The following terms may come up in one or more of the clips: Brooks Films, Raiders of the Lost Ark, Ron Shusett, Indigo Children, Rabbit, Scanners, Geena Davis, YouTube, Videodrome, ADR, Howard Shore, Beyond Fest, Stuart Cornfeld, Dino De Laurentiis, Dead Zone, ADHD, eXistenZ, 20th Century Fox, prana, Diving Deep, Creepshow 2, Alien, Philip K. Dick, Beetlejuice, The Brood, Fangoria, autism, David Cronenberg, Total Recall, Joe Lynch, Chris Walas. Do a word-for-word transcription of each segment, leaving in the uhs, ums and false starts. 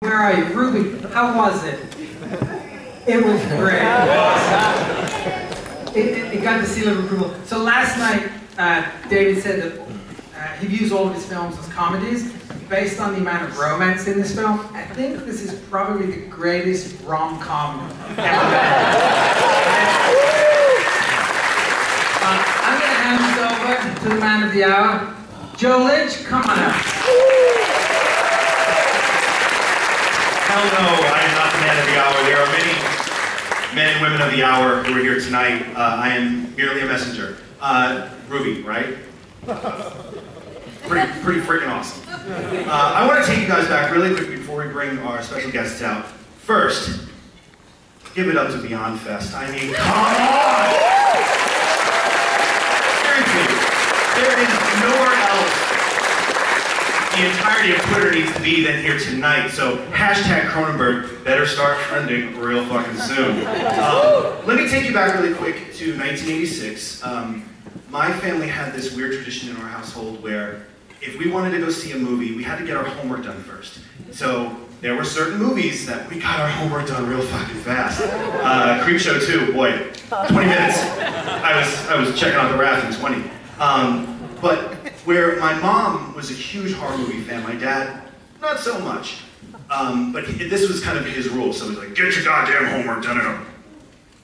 Where are you? Ruby, how was it? It was great. It, it, it got the seal of approval. So last night, uh, David said that uh, he views all of his films as comedies. Based on the amount of romance in this film, I think this is probably the greatest rom-com ever. uh, I'm going to hand this over to the man of the hour, Joe Lynch. Come on up. Hell no, I am not the man of the hour. There are many men and women of the hour who are here tonight. Uh, I am merely a messenger. Uh, Ruby, right? Uh, pretty, pretty freaking awesome. Uh, I want to take you guys back really quick before we bring our special guests out. First, give it up to Beyond Fest. I mean, come on! Seriously, there is nowhere else the entirety of Twitter needs to be than here tonight, so hashtag Cronenberg better start trending real fucking soon. Um, let me take you back really quick to nineteen eighty-six. Um, my family had this weird tradition in our household where if we wanted to go see a movie, we had to get our homework done first. So there were certain movies that we got our homework done real fucking fast. Uh, Creepshow two, boy, twenty minutes. I was, I was checking out the raft in twenty. Um, but where my mom was a huge horror movie fan, my dad, not so much. Um, but he, this was kind of his rule, so he's like, get your goddamn homework done and I'll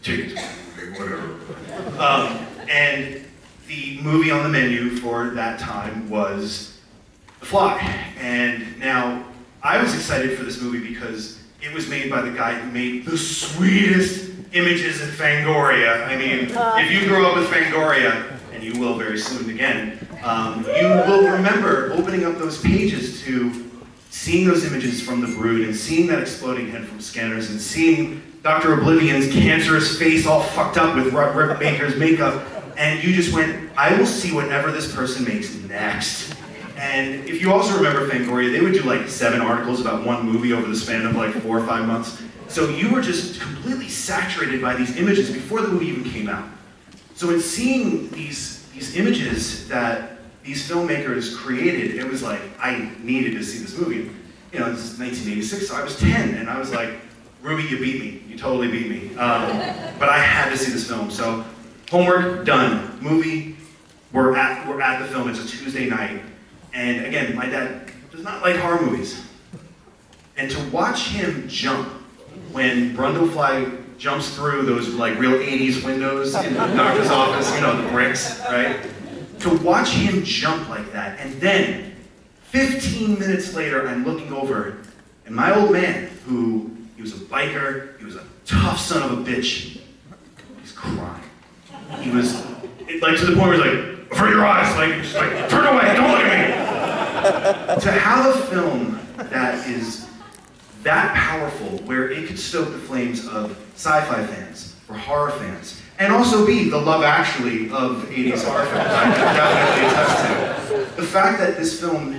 take it, whatever. Um, and the movie on the menu for that time was The Fly. And now, I was excited for this movie because it was made by the guy who made the sweetest images of Fangoria. I mean, if you grew up with Fangoria, and you will very soon again, Um, you will remember opening up those pages to seeing those images from The Brood and seeing that exploding head from Scanners and seeing Doctor Oblivion's cancerous face all fucked up with Rick Baker's makeup, and you just went, I will see whatever this person makes next. And if you also remember Fangoria, they would do like seven articles about one movie over the span of like four or five months. So you were just completely saturated by these images before the movie even came out. So in seeing these, these images that these filmmakers created, it was like, I needed to see this movie. You know, this is nineteen eighty-six, so I was ten, and I was like, Ruby, you beat me. You totally beat me. Um, but I had to see this film, so homework done. Movie, we're at, we're at the film. It's a Tuesday night. And again, my dad does not like horror movies. And to watch him jump when Brundlefly jumps through those like real eighties windows in the doctor's office, you know, the bricks, right? To watch him jump like that, and then fifteen minutes later, I'm looking over, and my old man, who, he was a biker, he was a tough son of a bitch, he's crying. He was, it, like, to the point where he's like, for your eyes, like, just like, turn away, don't look at me. To have a film that is that powerful, where it could stoke the flames of sci-fi fans, or horror fans, and also be the Love Actually of eighties horror films, I can definitely attest to. The fact that this film,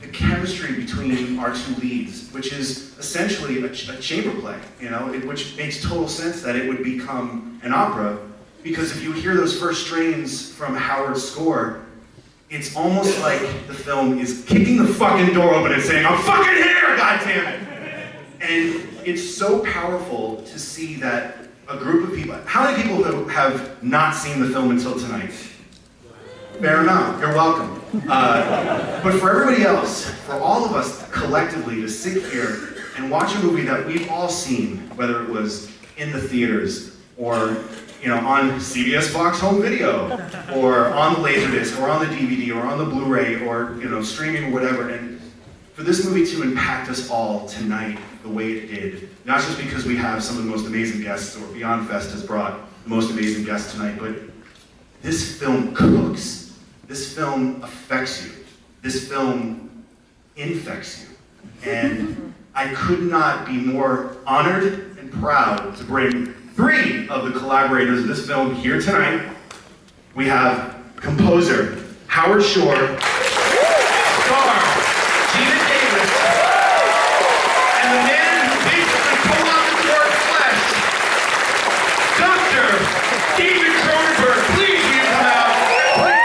the chemistry between our two leads, which is essentially a, ch a chamber play, you know, it, which makes total sense that it would become an opera, because if you hear those first strains from Howard's score, it's almost like the film is kicking the fucking door open and saying, I'm fucking here, goddammit! And it's so powerful to see that a group of people. How many people have not seen the film until tonight? Fair amount. You're welcome. Uh, but for everybody else, for all of us collectively to sit here and watch a movie that we've all seen, whether it was in the theaters or you know on C B S Fox Home Video or on the Laserdisc or on the D V D or on the Blu-ray or you know streaming or whatever, and for this movie to impact us all tonight the way it did, not just because we have some of the most amazing guests, or Beyond Fest has brought the most amazing guests tonight, but this film cooks. This film affects you. This film infects you. And I could not be more honored and proud to bring three of the collaborators of this film here tonight. We have composer Howard Shore, David Cronenberg, please give him out. Oh.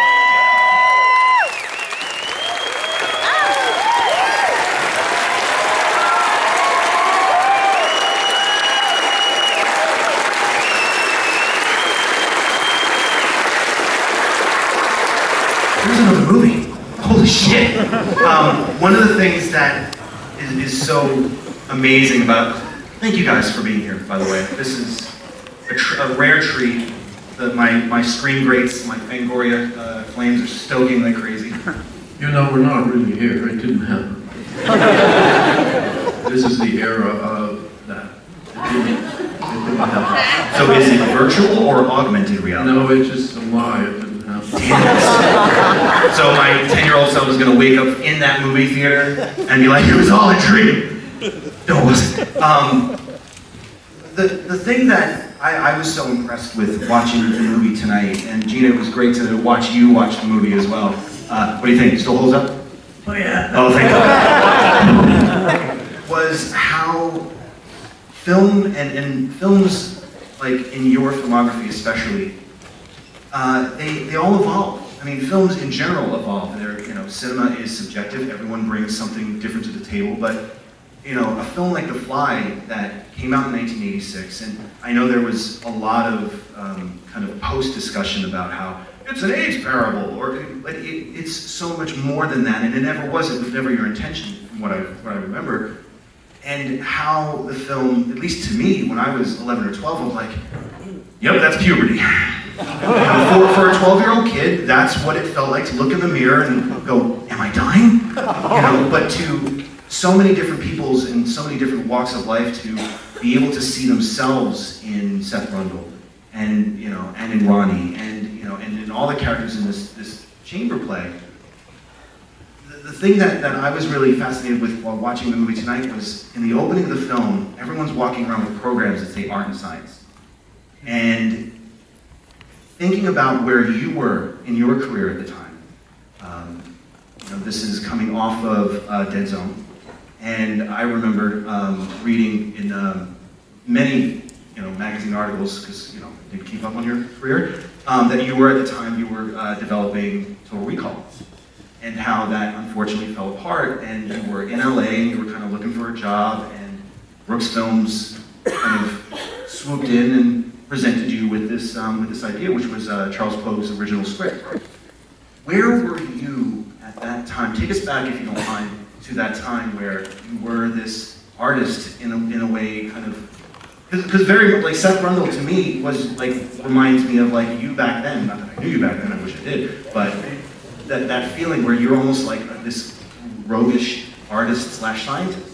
Um, one of the things that is, is so amazing about, thank you guys for being here, by the way. This is a, tr a rare treat. The, my, my screen grates, my Fangoria uh, flames are stoking like crazy. You know, we're not really here. It didn't happen. This is the era of that. It didn't, it didn't happen. So is it virtual or augmented reality? No, it's just a lie. It didn't happen. So my ten-year-old son was going to wake up in that movie theater and be like, it was all a dream. No, it wasn't. Um, the, the thing that... I, I was so impressed with watching the movie tonight, and Geena, it was great to watch you watch the movie as well. Uh, what do you think? It still holds up? Oh yeah. Oh, thank God. Was how film and, and films like in your filmography especially, uh, they they all evolve. I mean, films in general evolve. They're, you know, cinema is subjective. Everyone brings something different to the table, but. You know, a film like The Fly that came out in nineteen eighty-six, and I know there was a lot of um, kind of post-discussion about how it's an age parable, or like it, it's so much more than that, and it never was. It was never your intention, from what I what I remember. And how the film, at least to me, when I was eleven or twelve, I was like, "Yep, that's puberty." For, for a twelve-year-old kid, that's what it felt like to look in the mirror and go, "Am I dying?" You know, but to so many different peoples and so many different walks of life to be able to see themselves in Seth Brundle and, you know, and in Ronnie and, you know, and in all the characters in this, this chamber play. The, the thing that, that I was really fascinated with while watching the movie tonight was in the opening of the film, everyone's walking around with programs that say art and science. And thinking about where you were in your career at the time, um, you know, this is coming off of uh, Dead Zone. And I remember um, reading in um, many, you know, magazine articles, because, you know, I didn't keep up on your career, um, that you were at the time you were uh, developing Total Recall, and how that unfortunately fell apart. And you were in L A, and you were kind of looking for a job, and Brooks Films kind of swooped in and presented you with this um, with this idea, which was uh, Charles Pogue's original script. Where were you at that time? Take us back, if you don't mind, to that time where you were this artist in a, in a way, kind of, because very, like, Seth Brundle to me was, like, reminds me of, like, you back then. Not that I knew you back then, I wish I did, but that, that feeling where you're almost like this roguish artist slash scientist.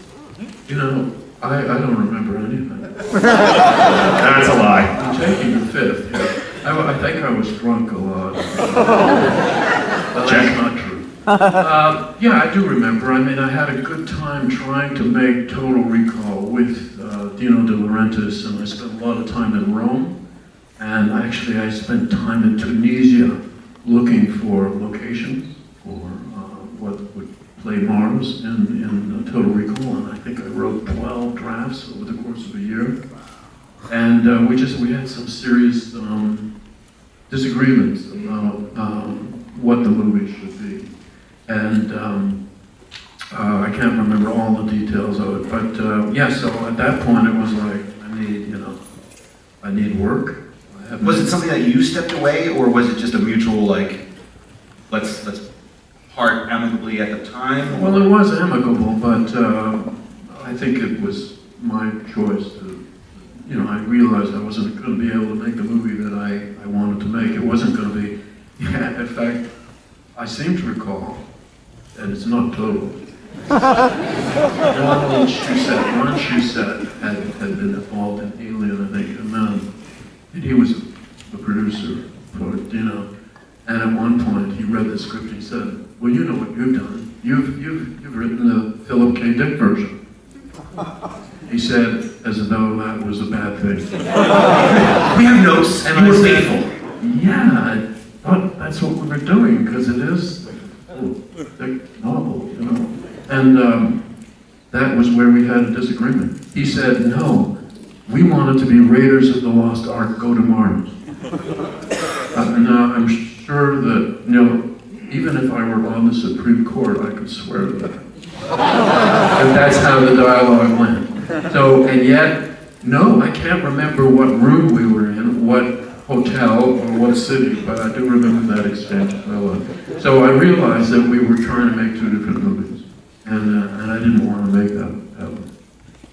You know, I, I don't remember anything. That's a lie. I'm taking the fifth, yeah. I, I think I was drunk a lot. But that's not true. Uh, yeah, I do remember. I mean, I had a good time trying to make Total Recall with uh, Dino De Laurentiis, and I spent a lot of time in Rome, and actually I spent time in Tunisia looking for a location for uh, what would play Mars in, in uh, Total Recall, and I think I wrote twelve drafts over the course of a year. And uh, we just, we had some serious um, disagreements about um, what the movie should be. And um, uh, I can't remember all the details of it, but uh, yeah, so at that point it was like, I need, you know, I need work. I was it something that you stepped away, or was it just a mutual, like, let's, let's part amicably at the time? Or? Well, it was amicable, but uh, I think it was my choice to, you know, I realized I wasn't going to be able to make the movie that I, I wanted to make. It wasn't going to be, yeah, in fact, I seem to recall, and it's not total. Ron Shusett, Ron Shusett had, had been involved in Alien, I think, and, um, and he was a producer for Dino. And at one point, he read the script and he said, "Well, you know what you've done. You've you've you've written the Philip K. Dick version." He said, as though that was a bad thing. We have notes, and we're faithful. Yeah, but that's what we were doing because it is. Novel, you know. And um, that was where we had a disagreement. He said, no, we wanted to be Raiders of the Lost Ark, go to Mars. uh, now, I'm sure that, you know, even if I were on the Supreme Court, I could swear to that. And that's how the dialogue went. So, and yet, no, I can't remember what room we were in, what hotel or what city, but I do remember that extent of my life. So I realized that we were trying to make two different movies, and, uh, and I didn't want to make that, that one.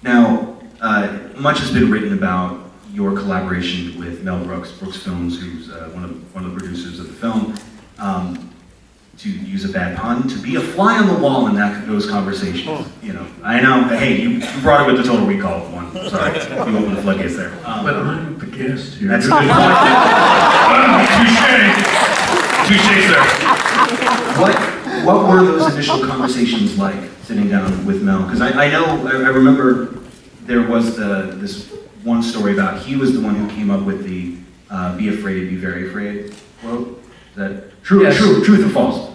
Now, uh, much has been written about your collaboration with Mel Brooks, Brooks Films, who's uh, one, of, one of the producers of the film, um, to use a bad pun, to be a fly on the wall in that, those conversations. Oh. You know, I know, but hey, you, you brought it with the Total Recall one. Sorry, you opened the floodgates there. Um, but I'm the guest here. That's a good point. Wow, touche! Touche, sir. What? What were those initial conversations like, sitting down with Mel? Because I, I know, I, I remember there was the, this one story about he was the one who came up with the uh, be afraid, be very afraid quote. Is that true, yes. true, truth or false?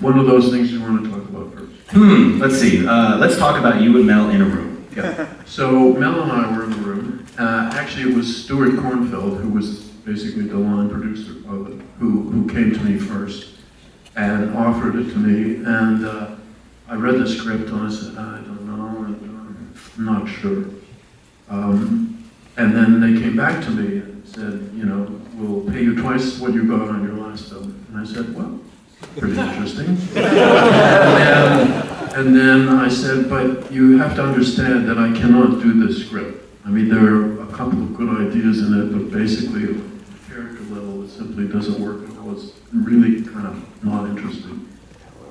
One of those things you want to talk about first. Hmm, let's see. Uh, let's talk about you and Mel in a room. Yeah. So Mel and I were in the room. Uh, actually, it was Stuart Cornfeld, who was basically the line producer of it, who, who came to me first and offered it to me, and uh, I read the script and I said, I don't know, I'm not sure. Um, and then they came back to me and said, you know, we'll pay you twice what you got on your last film. And I said, well, pretty interesting. and, and then I said, but you have to understand that I cannot do this script. I mean, there are a couple of good ideas in it, but basically, at the character level, it simply doesn't work. It's really kind of not interesting.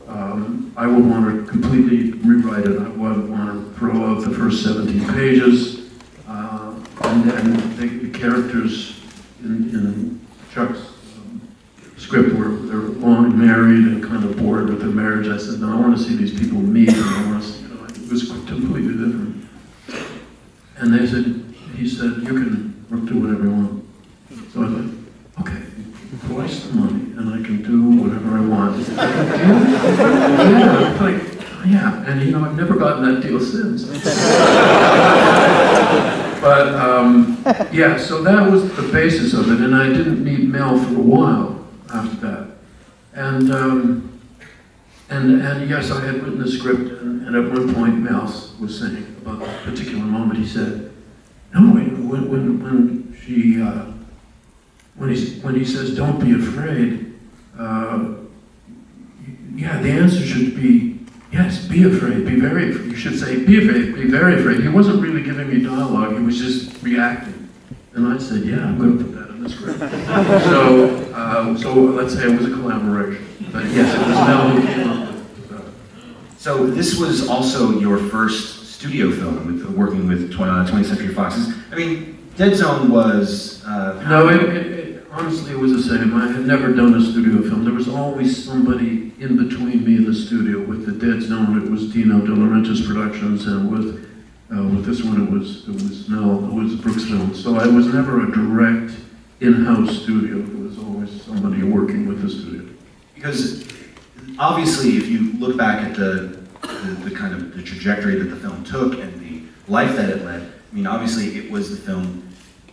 Um, I would want to completely rewrite it. I would want to throw out the first seventeen pages, uh, and then the, the characters in, in Chuck's um, script were they're long married and kind of bored with their marriage. I said, no, I want to see these people meet. And I want to see, you know, it was completely different. And they said, he said, you can do whatever you want. So I was like, okay. Twice the money, and I can do whatever I want. yeah, like, yeah, and you know, I've never gotten that deal since. but um, yeah, so that was the basis of it, and I didn't meet Mel for a while after that. And um, and and yes, I had written the script, and, and at one point Mel was saying about a particular moment, he said, "No, when when when she." Uh, When he, when he says, don't be afraid, uh, yeah, the answer should be, yes, be afraid, be very afraid. You should say, be afraid, be very afraid. He wasn't really giving me dialogue, he was just reacting. And I said, yeah, I'm going to put that in the script. so, uh, so let's say it was a collaboration. But yes, it was Mel who came up with that. So this was also your first studio film, with, working with twentieth Century Foxes. I mean, Dead Zone was... Uh, no, it, it, it, honestly, it was the same. I had never done a studio film. There was always somebody in between me and the studio. With the Dead Zone, it was Dino De Laurentiis Productions, and with uh, with this one, it was it was no, it was Brooks Films. So I was never a direct in-house studio. It was always somebody working with the studio. Because obviously, if you look back at the the, the kind of the trajectory that the film took and the life that it led. I mean, obviously, it was the film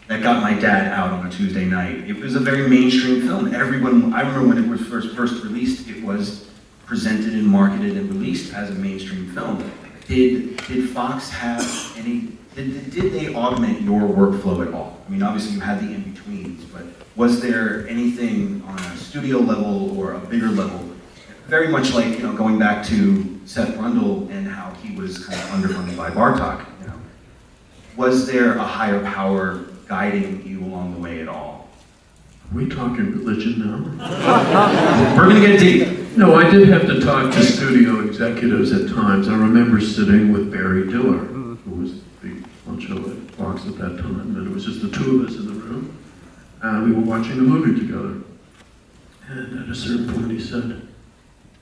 that got my dad out on a Tuesday night. It was a very mainstream film. Everyone, I remember when it was first first released, it was presented and marketed and released as a mainstream film. Did did Fox have any? Did did they augment your workflow at all? I mean, obviously, you had the in-betweens, but was there anything on a studio level or a bigger level? Very much like, you know, going back to Seth Brundle and how he was kind of underfunded by Bartok. Was there a higher power guiding you along the way at all? Are we talking religion now? We're gonna get deep. No, I did have to talk to studio executives at times. I remember sitting with Barry Diller, who was the honcho at Fox at that time, and it was just the two of us in the room, and we were watching a movie together. And at a certain point he said,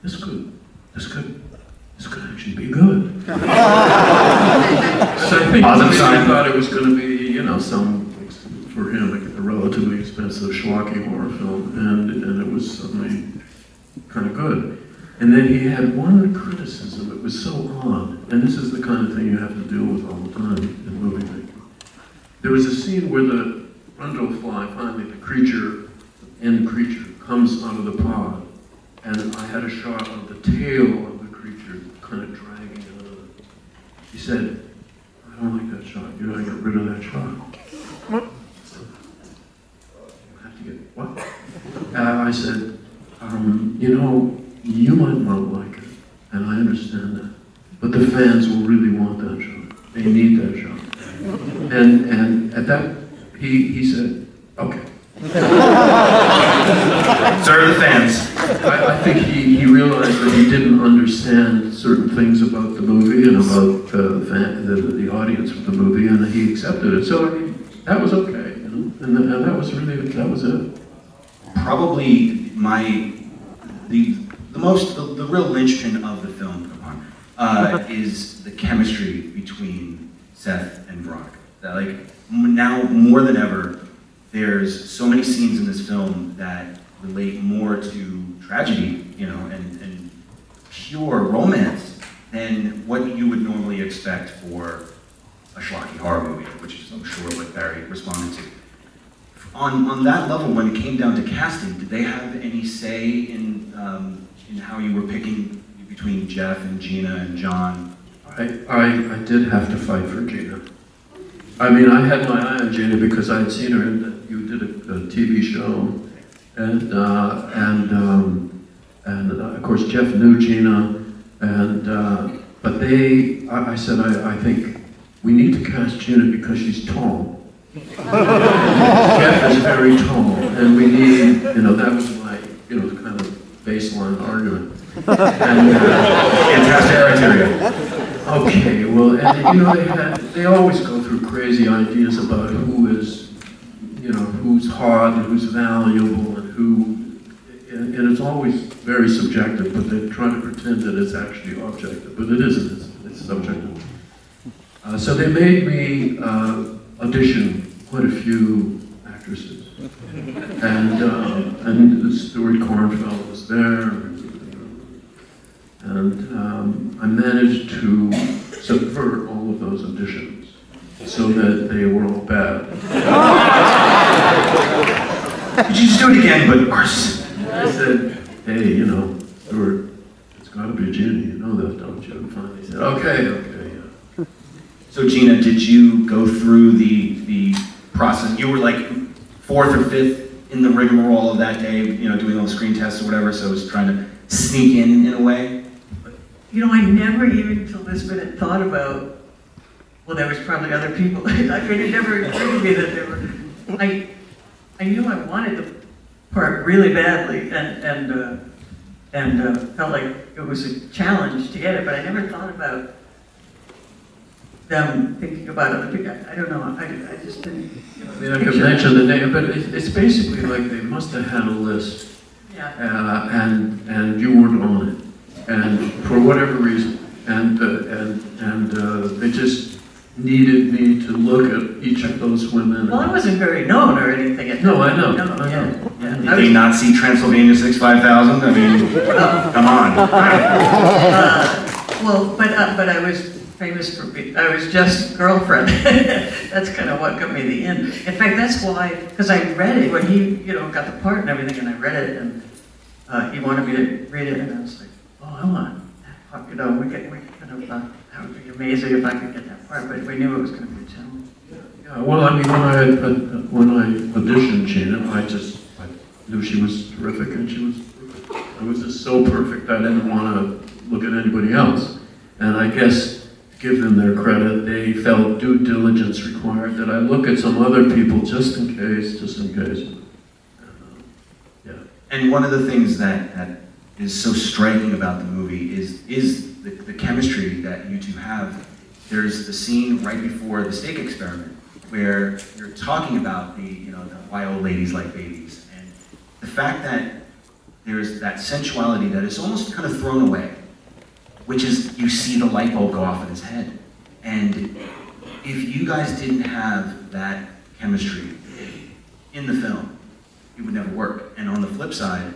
this could, this could, this could actually be good. So I think awesome I thought it was going to be, you know, some, for him, like a relatively expensive schlocky horror film, and, and it was suddenly kind of good. And then he had one criticism, it was so odd, and this is the kind of thing you have to deal with all the time in movie making. There was a scene where the Brundlefly, finally the creature, the end creature, comes out of the pod, and I had a shot of the tail of the creature kind of dragging it on. He said, I don't like that shot. You know, I got rid of that shot. know, you might not like it, and I understand that, but the fans will really want that shot. They need that shot. And and at that, he he said, okay. Serve the fans. I, I think he, he realized that he didn't understand certain things about the movie and about uh, the, fan, the the audience of the movie, and he accepted it. So I mean, that was okay, you know? and, and that was really that was it. Probably my the the most the, the real linchpin of the film uh, is the chemistry between Seth and Veronica. That like now more than ever. There's so many scenes in this film that relate more to tragedy, you know, and, and pure romance than what you would normally expect for a schlocky horror movie, which is, I'm sure, what Barry responded to. On, on that level, when it came down to casting, did they have any say in, um, in how you were picking between Jeff and Geena and John? I, I, I did have to fight for Geena. I mean, I had my eye on Geena because I had seen her in the, you did a, a T V show, and uh, and um, and uh, of course Jeff knew Geena, and uh, but they, I, I said I, I think we need to cast Geena because she's tall. Jeff is very tall, and we need, you know, that was my, you know, kind of baseline argument. And uh, criteria. Okay, well, and you know they had, they always go through crazy ideas about who is, you know, who's hot and who's valuable and who, and, and it's always very subjective, but they try to pretend that it's actually objective, but it isn't, it's, it's subjective. Uh, so they made me uh, audition quite a few actresses. And, uh, and Stuart Cornfeld was there, and, and um, I managed to subvert all of those auditions. So that they were all bad. Did you just do it again, but worse? I said, hey, you know, Stuart, it's got to be Geena, you know that, don't you? And finally said, okay, okay, yeah. So Geena, did you go through the, the process? You were like fourth or fifth in the rigmarole of that day, you know, doing all the screen tests or whatever, so I was trying to sneak in in a way. You know, I never even until this minute thought about, well, there was probably other people. I mean, it never occurred to me that there were. I, I knew I wanted the part really badly, and and uh, and uh, felt like it was a challenge to get it. But I never thought about them thinking about other people. I, I don't know. I, I just didn't. You know, I mean, I could mention the name, but it, it's basically like they must have had a list, yeah. uh, and and you weren't on it, and for whatever reason, and uh, and and uh, they just. Needed me to look at each of those women. Well, I wasn't very known or anything. At no, I know. No, I know. Yeah, yeah. Did I was, they not see Transylvania six five thousand? I mean, uh, come on. uh, well, but uh, but I was famous for being, I was just girlfriend. That's kind of what got me the in. In fact, that's why, because I read it when he, you know, got the part and everything, and I read it, and uh, he wanted me to read it, and I was like, oh, I want that part. You know, we get we kind of. Uh, That would be amazing if I could get that part, but we knew it was going to be a challenge. Yeah, yeah. Well, I mean, when I uh, when I auditioned Geena, I just I knew she was terrific, and she was I was just so perfect. I didn't want to look at anybody else. And I guess to give them their credit, they felt due diligence required that I look at some other people just in case, just in case. Uh, yeah. And one of the things that that is so striking about the movie is is. The, the chemistry that you two have. There's the scene right before the steak experiment where you're talking about the, you know, the why old ladies like babies. And the fact that there's that sensuality that is almost kind of thrown away, which is you see the light bulb go off in his head. And if you guys didn't have that chemistry in the film, it would never work. And on the flip side,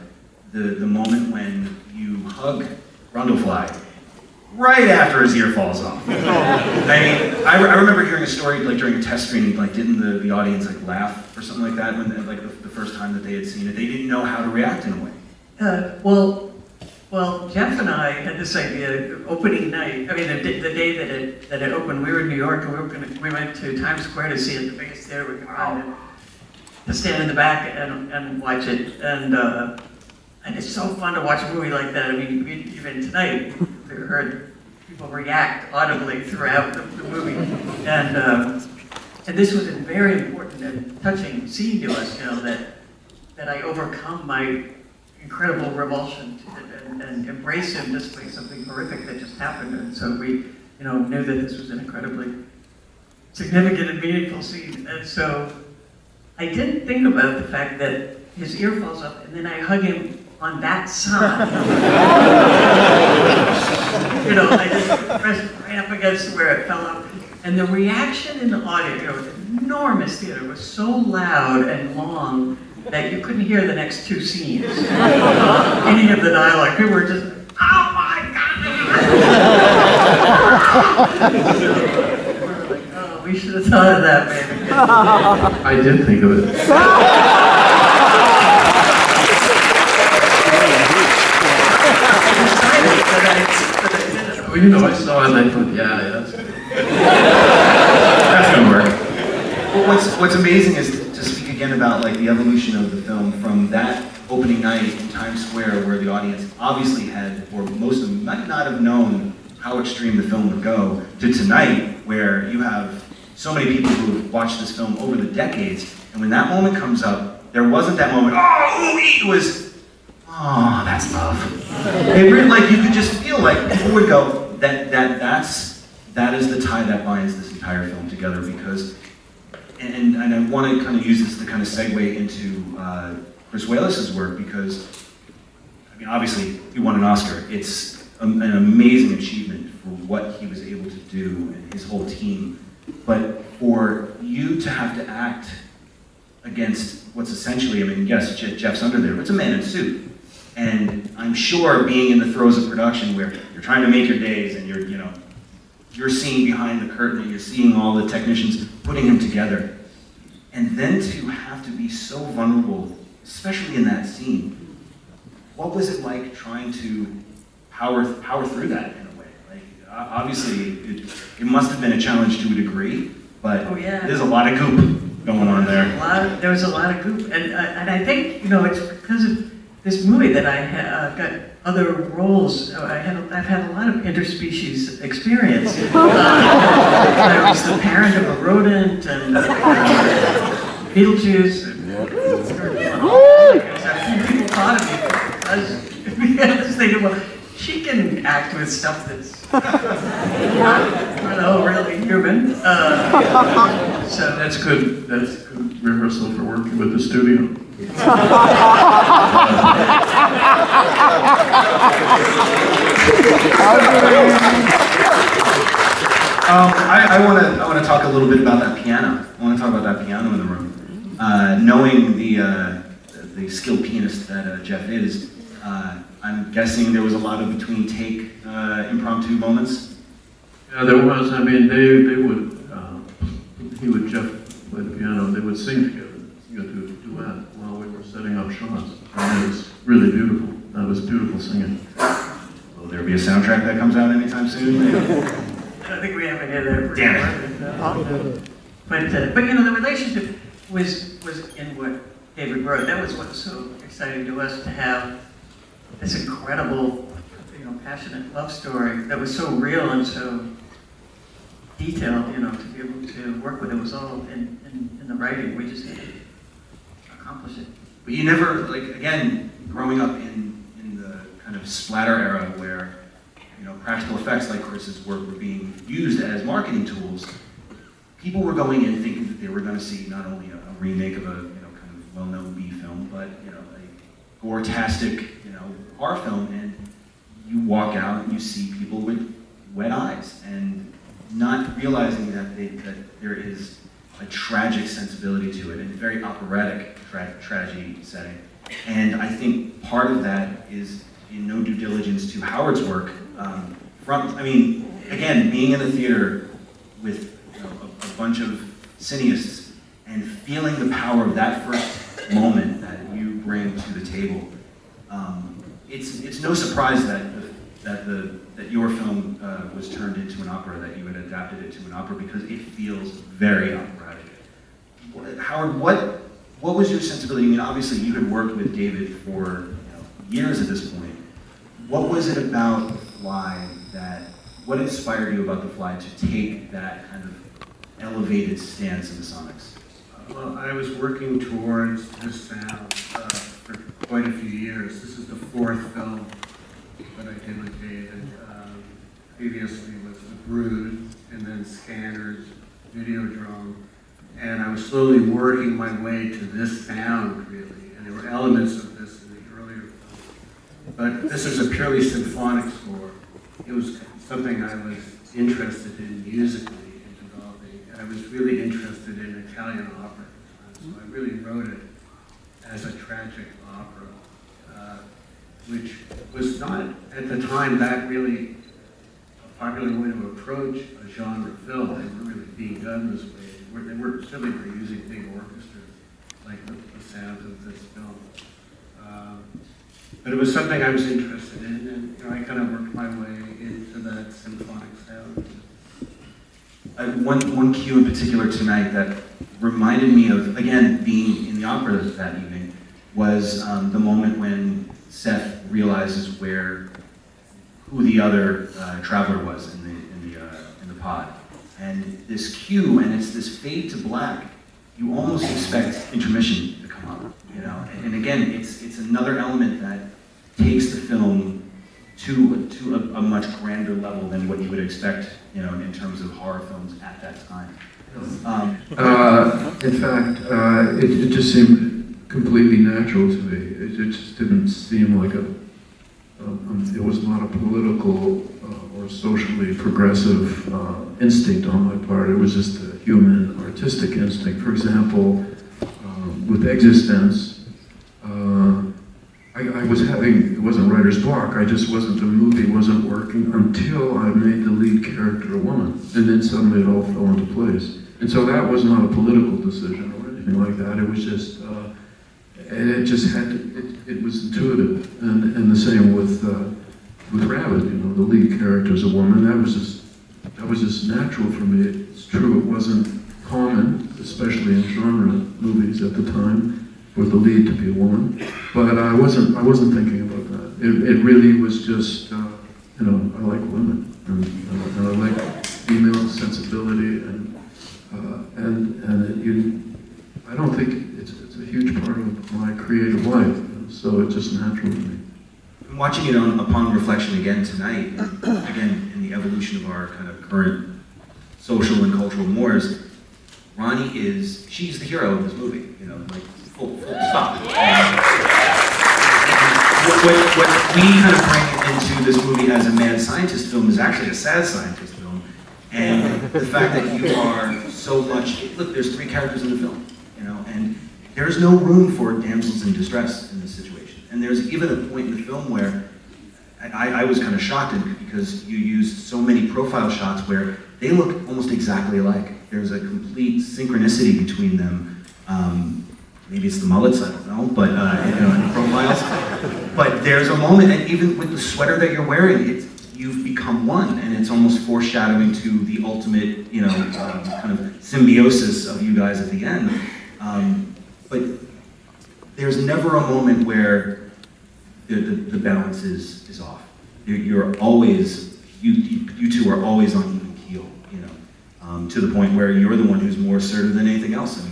the, the moment when you hug Brundlefly, right after his ear falls off. I mean, I, re I remember hearing a story like during a test screening, like didn't the, the audience like laugh or something like that when they, like the, the first time that they had seen it? They didn't know how to react in a way. Uh, well, well, Jeff and I had this idea opening night. I mean, the, the day that it that it opened, we were in New York and we were gonna, we went to Times Square to see it, the biggest theater we could find, to stand in the back and and watch it. And uh, I And it's so fun to watch a movie like that. I mean, even tonight, we heard people react audibly throughout the, the movie. And, um, and this was a very important and touching scene to us, you know, that, that I overcome my incredible revulsion to, and, and embrace him despite something horrific that just happened. And so we, you know, knew that this was an incredibly significant and meaningful scene. And so I didn't think about the fact that his ear falls up, and then I hug him on that side. You know, I just pressed right up against where it fell up. And the reaction in the audience, you know, it was an enormous theater, was so loud and long that you couldn't hear the next two scenes. Any of the dialogue, people were just, oh my God! We were like, oh, we should have thought of that, baby. I did think of it. Well, you know, I saw it and I thought, yeah, that's good. That's gonna work. Well, what's what's amazing is to, to speak again about like the evolution of the film from that opening night in Times Square, where the audience obviously had, or most of them might not have known how extreme the film would go, to tonight, where you have so many people who have watched this film over the decades, and when that moment comes up, there wasn't that moment. Oh, it was. Oh, that's love. It really, like, you could just feel like people would go. That, that, that's, that is the tie that binds this entire film together, because, and, and I want to kind of use this to kind of segue into uh, Chris Walas's work, because, I mean, obviously, he won an Oscar. It's a, an amazing achievement for what he was able to do and his whole team. But for you to have to act against what's essentially, I mean, yes, Je- Jeff's under there, but it's a man in a suit. And I'm sure being in the throes of production where you're trying to make your days and you're, you know, you're seeing behind the curtain and you're seeing all the technicians putting them together. And then to have to be so vulnerable, especially in that scene, what was it like trying to power, power through that in a way? Like, obviously, it, it must have been a challenge to a degree, but oh, yeah. There's a lot of goop going on there. There was a lot of, there was a lot of goop. And, uh, and I think, you know, it's because of this movie that I ha uh, got other roles. I had a, I've had a lot of interspecies experience. Uh, I was the parent of a rodent, and uh, Beetlejuice. And, yeah. and all that. People thought of me because, because they did, well, she can act with stuff that's not, you know, really human. Uh, so that's good. That's good rehearsal for working with the studio. um, I want to I want to talk a little bit about that piano. I want to talk about that piano in the room. Uh, knowing the uh, the skilled pianist that uh, Jeff is, uh, I'm guessing there was a lot of between take uh, impromptu moments. Yeah, there was. I mean, they they would uh, he would Jeff play the piano. They would sing together. You know, to a duet. Setting up shots, and it was really beautiful. That was beautiful singing. Will there be a soundtrack that comes out anytime soon? I don't think we have any other. Damn it! Uh, but uh, but you know, the relationship was was in what David wrote. That was what's so exciting to us, to have this incredible, you know, passionate love story that was so real and so detailed. You know, to be able to work with it was all in in, in the writing. We just had to accomplish it. But you never, like, again, growing up in, in the kind of splatter era where, you know, practical effects like Chris's work were being used as marketing tools, people were going in thinking that they were going to see not only a, a remake of a, you know, kind of well-known B film, but, you know, a gore-tastic, you know, horror film, and you walk out and you see people with wet eyes, and not realizing that, they, that there is a tragic sensibility to it, and very operatic tra tragedy setting. And I think part of that is in no due diligence to Howard's work. Um, from, I mean, again, being in the theater with, you know, a, a bunch of cineasts and feeling the power of that first moment that you bring to the table, um, it's it's no surprise that the, that the that your film uh, was turned into an opera, that you had adapted it to an opera, because it feels very operatic. What, Howard, what what was your sensibility? I mean, obviously you had worked with David for, you know, years at this point. What was it about The Fly that, what inspired you about The Fly to take that kind of elevated stance in the sonics? Well, I was working towards this sound uh, for quite a few years. This is the fourth film that I did with David. Um, previously was The Brood, and then Scanners, Videodrome. And I was slowly working my way to this sound, really. And there were elements of this in the earlier film. But this is a purely symphonic score. It was something I was interested in musically and developing. And I was really interested in Italian opera. So I really wrote it as a tragic opera, uh, which was not, at the time, that really a popular way to approach a genre film. They weren't really being done this way. They weren't, certainly were using big orchestras, like the, the sound of this film. Um, but it was something I was interested in, and you know, I kind of worked my way into that symphonic sound. I, one, one cue in particular tonight that reminded me of, again, being in the opera that evening, was um, the moment when Seth realizes where, who the other uh, traveler was in the, in the, uh, in the pod. And this cue, and it's this fade to black, you almost expect intermission to come up, you know? And, and again, it's it's another element that takes the film to, to a, a much grander level than what you would expect, you know, in terms of horror films at that time. Um, uh, in fact, uh, it, it just seemed completely natural to me. It, it just didn't seem like a, um, it was not a political uh, or socially progressive uh, instinct on my part. It was just a human artistic instinct. For example, um, with eXistenZ, uh, I, I was having, it wasn't writer's block, I just wasn't, the movie wasn't working until I made the lead character a woman. And then suddenly it all fell into place. And so that was not a political decision or anything like that. It was just, uh, it just had to, it, it was intuitive. And, and the same with, uh, with Rabbit, you know, the lead character is a woman. That was just, that was just natural for me. It's true, it wasn't common, especially in genre movies at the time, for the lead to be a woman, but I wasn't. I wasn't thinking about that. It, it really was just, uh, you know, I like women, and, and I like female sensibility, and uh, and and it, you. I don't think it's it's a huge part of my creative life, so it's just natural to me. I'm watching it on upon reflection again tonight, and again in the evolution of our kind of current social and cultural mores. Ronnie is she's the hero of this movie, you know, like. Full, full stop. Um, what, what, what we kind of bring into this movie as a mad scientist film is actually a sad scientist film, and the fact that you are so much, look, there's three characters in the film, you know, and there's no room for damsels in distress in this situation. And there's even a point in the film where I, I was kind of shocked because you used so many profile shots where they look almost exactly alike. There's a complete synchronicity between them. Um, Maybe it's the mullets, I don't know, but uh, you know, in profiles. But there's a moment, and even with the sweater that you're wearing, it's, you've become one, and it's almost foreshadowing to the ultimate, you know, um, kind of symbiosis of you guys at the end. Um, but there's never a moment where the, the, the balance is is off. You're, you're always, you, you two are always on even keel, you know, um, to the point where you're the one who's more assertive than anything else. I mean,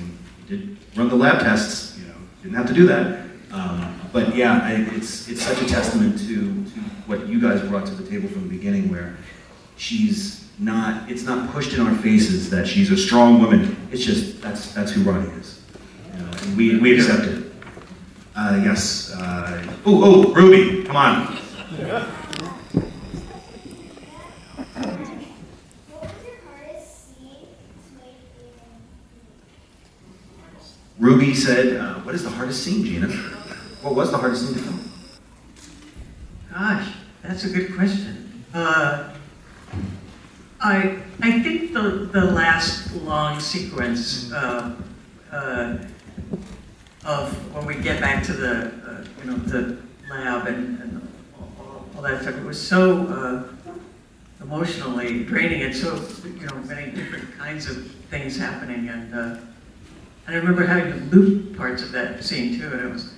run the lab tests, you know, didn't have to do that. Um, but yeah, I, it's it's such a testament to, to what you guys brought to the table from the beginning, where she's not, it's not pushed in our faces that she's a strong woman. It's just, that's that's who Ronnie is. You know, and we, we accept it. Uh, yes, uh, oh, oh, Ruby, come on. Yeah. Ruby said, uh, what is the hardest scene, Geena? What was the hardest scene to film? Gosh, that's a good question. Uh, I I think the, the last long sequence uh, uh, of when we get back to the uh, you know the lab and, and all, all that stuff, it was so uh, emotionally draining and so you know many different kinds of things happening and. Uh, And I remember having to loop parts of that scene too, and it was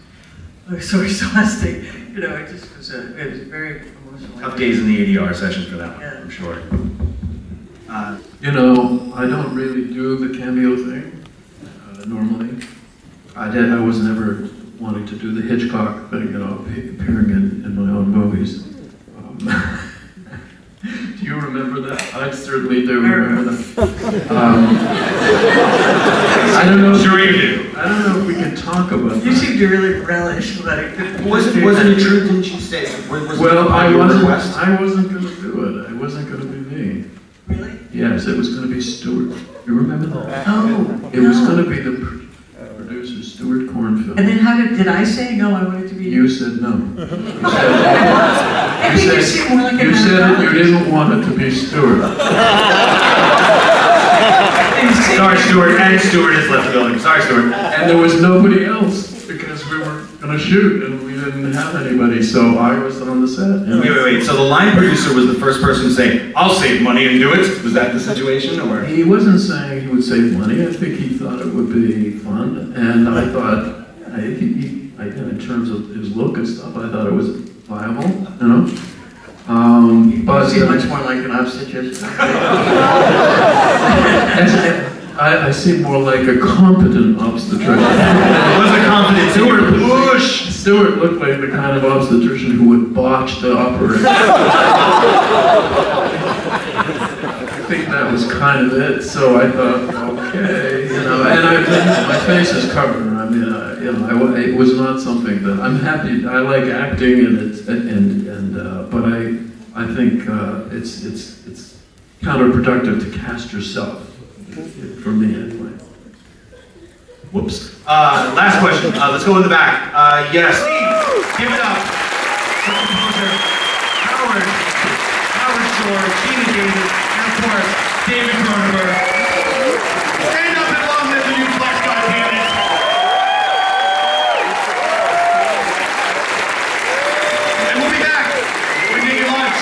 so exhausting. You know, it just was a, it was a very emotional. Tough days in the A D R session for that one, yeah. I'm sure. Uh, you know, I don't really do the cameo thing uh, normally. I did. I was never wanting to do the Hitchcock thing, you know, appearing in, in my own movies. Um, do you remember that? I certainly do remember that. Um, I don't know. Sure you do. I don't know if we can talk about that. You seem to really relish that. Wasn't wasn't it true? Didn't you say? Was well, it I wasn't. Request? I wasn't going to do it. I wasn't going to be me. Really? Yes, it was going to be Stuart. You remember that? Oh, it no. was going to be the producer, Stuart Cornfeld. And then how did, did I say no? I wanted to be. You said no. You said, I think you said, more like you, said you didn't want it to be Stuart. Sorry, Stuart. And Stuart has left the building. Sorry, Stuart. And there was nobody else because we were going to shoot and we didn't have anybody, so I was on the set. Wait, wait, wait. So the line producer was the first person to say, "I'll save money and do it." Was that the situation, or? He wasn't saying he would save money. I think he thought it would be fun, and I thought, I, he, I, in terms of his look and stuff, I thought it was viable, you know. Um, but it seemed much more like an obstetrician. I, I seem more like a competent obstetrician. It was a competent Stuart. Whoosh! Stuart looked like the kind of obstetrician who would botch the operation. I think that was kind of it. So I thought, okay, you know, and I, my face is covered. I mean, I, you know, I, it was not something that I'm happy. I like acting, and it's, and and uh, but I I think uh, it's it's it's counterproductive to cast yourself. For me, anyway. Whoops. Uh, last question. Uh, let's go in the back. Uh, yes, Steve, give it up for composer Howard, Howard Shore, Geena Davis, and of course, David Cronenberg. Stand up and love them, you black god damn it! And we'll be back. We're gonna get lunch.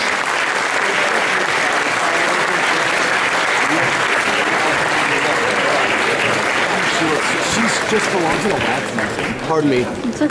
She's just belongs to the lab. Pardon me. It's okay.